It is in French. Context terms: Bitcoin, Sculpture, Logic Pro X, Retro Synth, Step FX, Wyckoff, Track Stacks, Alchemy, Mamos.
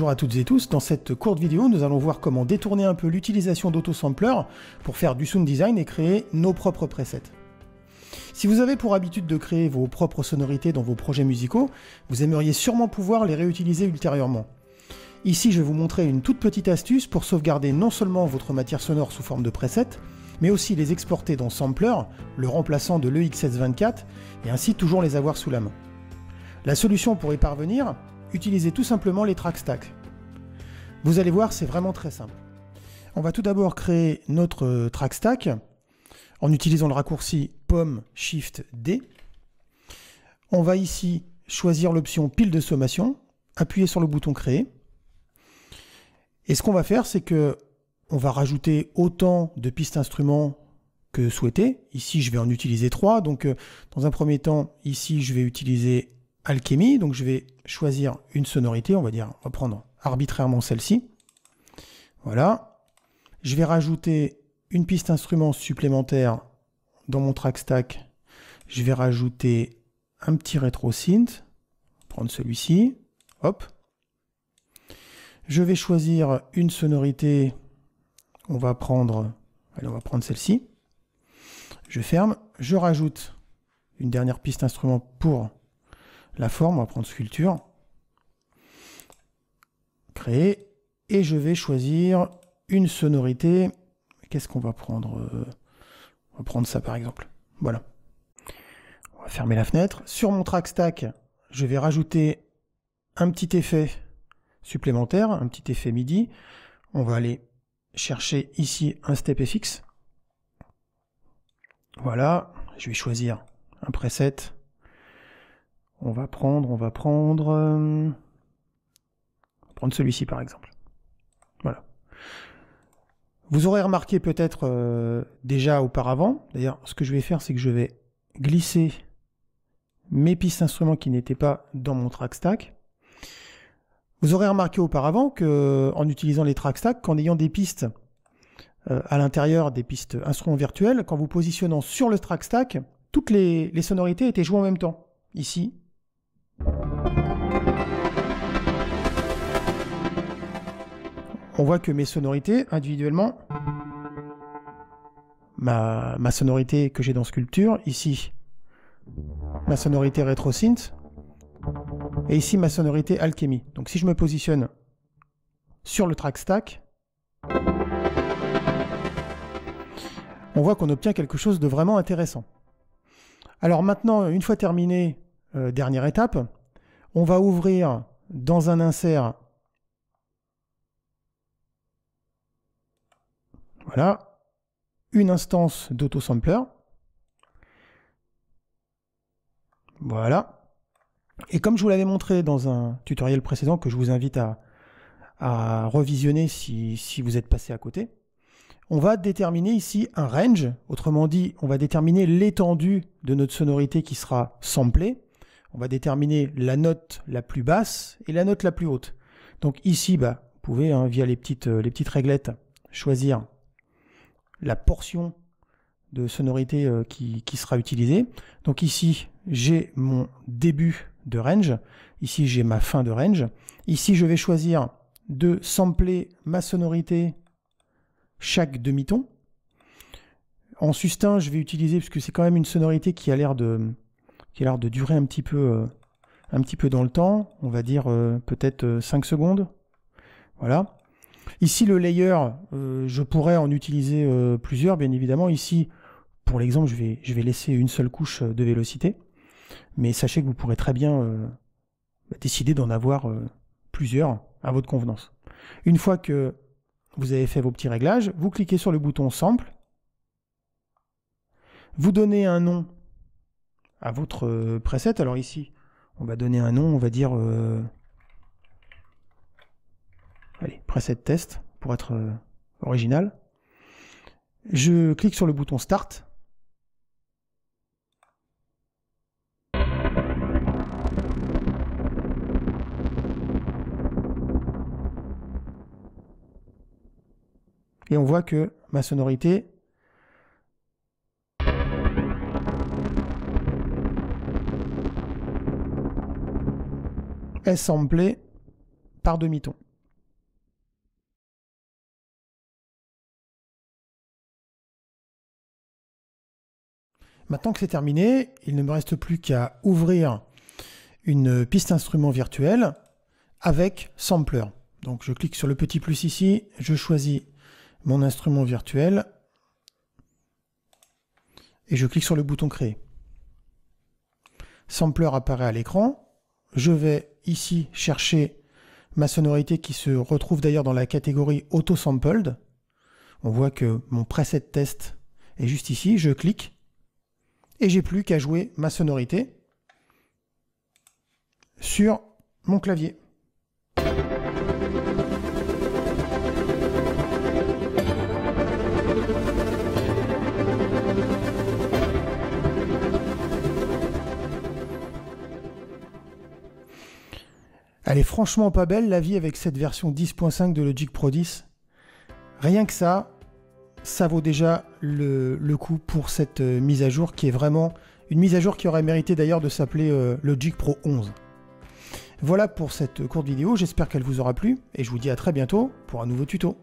Bonjour à toutes et tous, dans cette courte vidéo, nous allons voir comment détourner un peu l'utilisation d'autosampleurs pour faire du sound design et créer nos propres presets. Si vous avez pour habitude de créer vos propres sonorités dans vos projets musicaux, vous aimeriez sûrement pouvoir les réutiliser ultérieurement. Ici, je vais vous montrer une toute petite astuce pour sauvegarder non seulement votre matière sonore sous forme de presets, mais aussi les exporter dans Sampler, le remplaçant de l'EXS24, et ainsi toujours les avoir sous la main. La solution pour y parvenir, utilisez tout simplement les Track Stacks. Vous allez voir, c'est vraiment très simple. On va tout d'abord créer notre Track Stack en utilisant le raccourci Pomme Shift D. On va ici choisir l'option pile de sommation, appuyer sur le bouton Créer. Et ce qu'on va faire, c'est que on va rajouter autant de pistes instruments que souhaité. Ici, je vais en utiliser 3. Donc, dans un premier temps, ici, je vais utiliser Alchemy, donc je vais choisir une sonorité, on va dire, on va prendre arbitrairement celle-ci. Voilà. Je vais rajouter une piste instrument supplémentaire dans mon track stack. Je vais rajouter un petit rétro synth, prendre celui-ci. Hop. Je vais choisir une sonorité. On va prendre celle-ci. Je ferme. Je rajoute une dernière piste instrument pour la forme, on va prendre Sculpture, Créer, et je vais choisir une sonorité. Qu'est-ce qu'on va prendre? On va prendre ça par exemple. Voilà. On va fermer la fenêtre. Sur mon track stack, je vais rajouter un petit effet supplémentaire, un petit effet MIDI. On va aller chercher ici un Step FX. Voilà. Je vais choisir un preset. On va prendre celui-ci par exemple. Voilà. Vous aurez remarqué peut-être déjà auparavant, d'ailleurs ce que je vais faire c'est que je vais glisser mes pistes instruments qui n'étaient pas dans mon track stack. Vous aurez remarqué auparavant que en utilisant les track stacks, qu'en ayant des pistes à l'intérieur des pistes instruments virtuels, quand vous positionnant sur le track stack, toutes les sonorités étaient jouées en même temps. Ici. On voit que mes sonorités, individuellement, ma sonorité que j'ai dans Sculpture, ici, ma sonorité Retro Synth, et ici ma sonorité Alchemy. Donc si je me positionne sur le track stack, on voit qu'on obtient quelque chose de vraiment intéressant. Alors maintenant, une fois terminée, dernière étape, on va ouvrir dans un insert. Voilà, une instance d'autosampler. Voilà. Et comme je vous l'avais montré dans un tutoriel précédent que je vous invite à revisionner si vous êtes passé à côté, on va déterminer ici un range, autrement dit, on va déterminer l'étendue de notre sonorité qui sera samplée. On va déterminer la note la plus basse et la note la plus haute. Donc ici, vous pouvez, via les petites réglettes, choisir la portion de sonorité qui sera utilisée. Donc ici, j'ai mon début de range. Ici, j'ai ma fin de range. Ici, je vais choisir de sampler ma sonorité chaque demi-ton. En sustain, je vais utiliser, parce que c'est quand même une sonorité qui a l'air de durer un petit peu dans le temps, on va dire peut-être 5 secondes. Voilà. Ici, le layer, je pourrais en utiliser plusieurs, bien évidemment. Ici, pour l'exemple, je vais laisser une seule couche de vélocité. Mais sachez que vous pourrez très bien décider d'en avoir plusieurs à votre convenance. Une fois que vous avez fait vos petits réglages, vous cliquez sur le bouton Sample, vous donnez un nom à votre preset. Alors ici, on va donner un nom, on va dire allez, preset test, pour être original. Je clique sur le bouton Start. Et on voit que ma sonorité est samplée par demi-ton. Maintenant que c'est terminé, il ne me reste plus qu'à ouvrir une piste instrument virtuelle avec sampler. Donc je clique sur le petit plus ici, je choisis mon instrument virtuel et je clique sur le bouton créer. Sampler apparaît à l'écran. Je vais ici chercher ma sonorité qui se retrouve d'ailleurs dans la catégorie auto-sampled. On voit que mon preset test est juste ici. Je clique et j'ai plus qu'à jouer ma sonorité sur mon clavier. Elle est franchement pas belle la vie avec cette version 10.5 de Logic Pro X. Rien que ça, ça vaut déjà le coup pour cette mise à jour qui est vraiment une mise à jour qui aurait mérité d'ailleurs de s'appeler Logic Pro 11. Voilà pour cette courte vidéo, j'espère qu'elle vous aura plu et je vous dis à très bientôt pour un nouveau tuto.